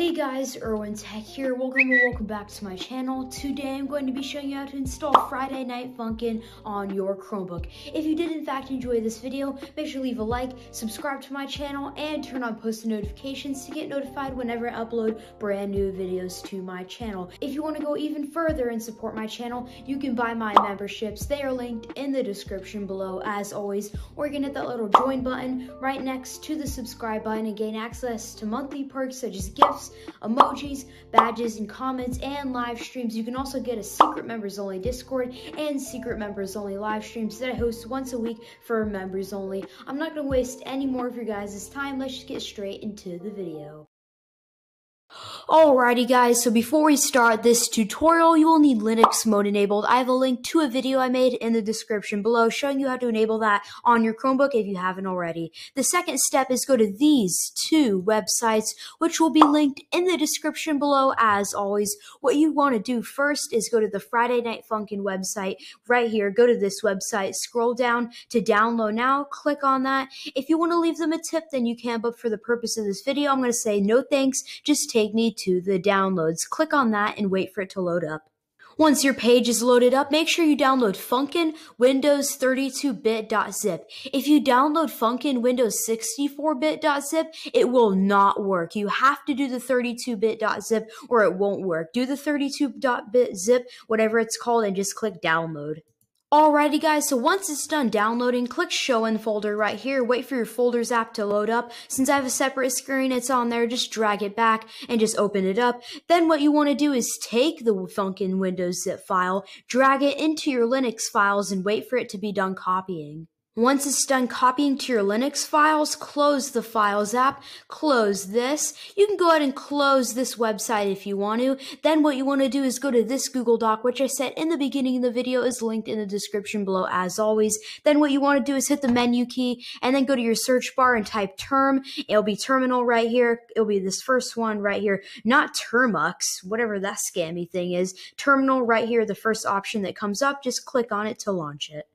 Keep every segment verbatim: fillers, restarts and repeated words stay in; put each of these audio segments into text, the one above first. Hey guys, IrwinTech here. Welcome and welcome back to my channel. Today I'm going to be showing you how to install Friday Night Funkin' on your Chromebook. If you did in fact enjoy this video, make sure to leave a like, subscribe to my channel, and turn on post notifications to get notified whenever I upload brand new videos to my channel. If you want to go even further and support my channel, you can buy my memberships. They are linked in the description below as always, or you can hit that little join button right next to the subscribe button and gain access to monthly perks such as gifts, emojis, badges, and comments, and live streams. You can also get a secret members only Discord and secret members only live streams that I host once a week for members only. I'm not going to waste any more of your guys' time. Let's just get straight into the video. Alrighty guys, so before we start this tutorial, you will need Linux mode enabled. I have a link to a video I made in the description below showing you how to enable that on your Chromebook if you haven't already. The second step is go to these two websites, which will be linked in the description below as always. What you want to do first is go to the Friday Night Funkin' website right here. Go to this website, scroll down to download now, click on that. If you want to leave them a tip, then you can, but for the purpose of this video, I'm going to say no thanks, just take me to to the downloads. Click on that and wait for it to load up. Once your page is loaded up, make sure you download Funkin' Windows thirty-two bit dot zip. If you download Funkin' Windows sixty-four bit dot zip, it will not work. You have to do the thirty-two bit dot zip or it won't work. Do the thirty-two bit dot zip, whatever it's called, and just click download. Alrighty guys, so once it's done downloading, click show in folder right here, wait for your folders app to load up. Since I have a separate screen, it's on there, just drag it back and just open it up. Then what you want to do is take the Funkin' Windows zip file, drag it into your Linux files, and wait for it to be done copying. Once it's done copying to your Linux files, close the Files app, close this. You can go ahead and close this website if you want to. Then what you want to do is go to this Google Doc, which I said in the beginning of the video is linked in the description below as always. Then what you want to do is hit the menu key and then go to your search bar and type term. It'll be terminal right here. It'll be this first one right here, not Termux, whatever that scammy thing is. Terminal right here, the first option that comes up. Just click on it to launch it.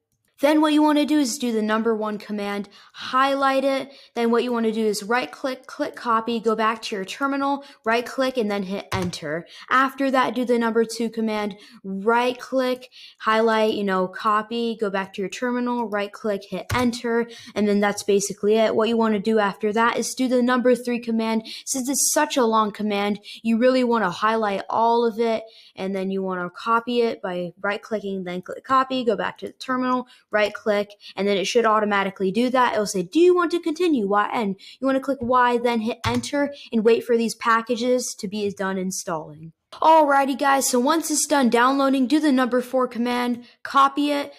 Then what you want to do is do the number one command, highlight it. Then what you want to do is right click, click copy, go back to your terminal, right click, and then hit enter. After that, do the number two command, right click, highlight, you know, copy, go back to your terminal, right click, hit enter. And then that's basically it. What you want to do after that is do the number three command. Since it's such a long command, you really want to highlight all of it. And then you want to copy it by right clicking, then click copy, go back to the terminal, right click, and then it should automatically do that. It'll say, do you want to continue? Why? And you want to click Y, then hit enter and wait for these packages to be done installing. Alrighty guys, so once it's done downloading, do the number four command, copy it,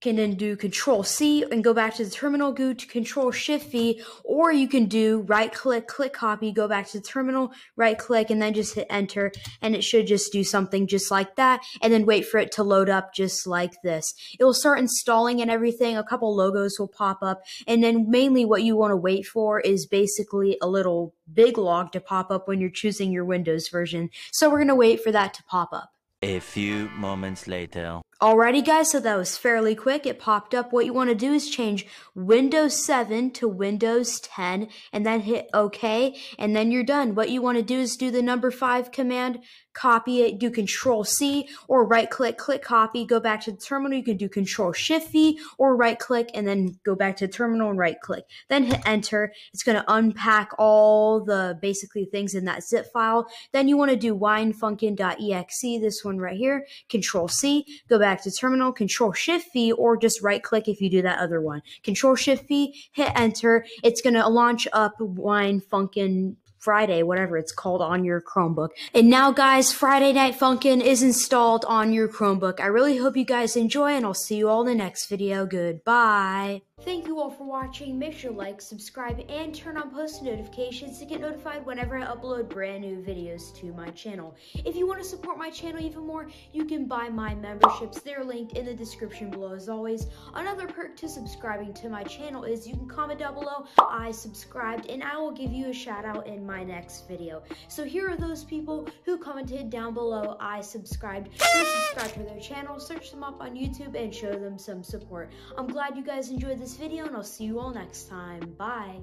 can then do control C and go back to the terminal, go to control shift V, or you can do right click, click copy, go back to the terminal, right click, and then just hit enter, and it should just do something just like that, and then wait for it to load up just like this. It will start installing and everything, a couple logos will pop up, and then mainly what you want to wait for is basically a little big log to pop up when you're choosing your Windows version. So we're going to wait for that to pop up. A few moments later. Alrighty guys, so that was fairly quick. It popped up. What you want to do is change Windows seven to Windows ten and then hit OK, and then you're done. What you want to do is do the number five command, copy it, do control C, or right click, click copy, go back to the terminal. You can do control shift V or right click and then go back to the terminal and right click. Then hit enter. It's going to unpack all the basically things in that zip file. Then you want to do winefunkin.exe, this one right here, control C, go back Back to terminal, control shift V, or just right click if you do that other one. Control shift V, hit enter. It's going to launch up Wine Funkin' Friday, whatever it's called, on your Chromebook. And now guys, Friday Night Funkin' is installed on your Chromebook. I really hope you guys enjoy, and I'll see you all in the next video. Goodbye. Thank you all for watching. Make sure to like, subscribe, and turn on post notifications to get notified whenever I upload brand new videos to my channel. If you want to support my channel even more, you can buy my memberships. They're linked in the description below as always. Another perk to subscribing to my channel is you can comment down below, I subscribed, and I will give you a shout out in my next video. So here are those people who commented down below, I subscribed. Go subscribe to their channel, search them up on YouTube, and show them some support. I'm glad you guys enjoyed this video, and I'll see you all next time. Bye.